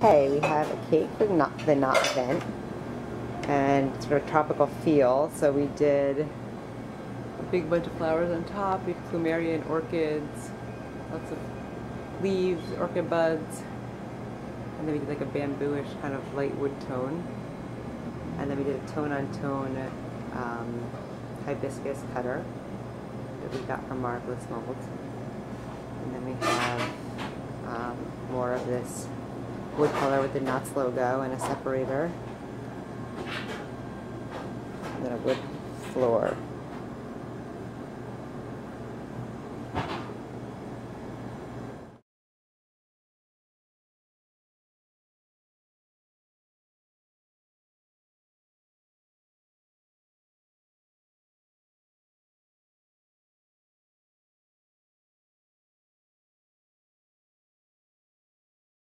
Hey, we have a cake for the Knot event, and it's for a tropical feel, so we did a big bunch of flowers on top, we have plumerian orchids, lots of leaves, orchid buds, and then we did like a bambooish kind of light wood tone, and then we did a tone-on-tone hibiscus cutter that we got from Marvelous Molds, and then we have more of this wood color with the Knot's logo and a separator, and then a wood floor.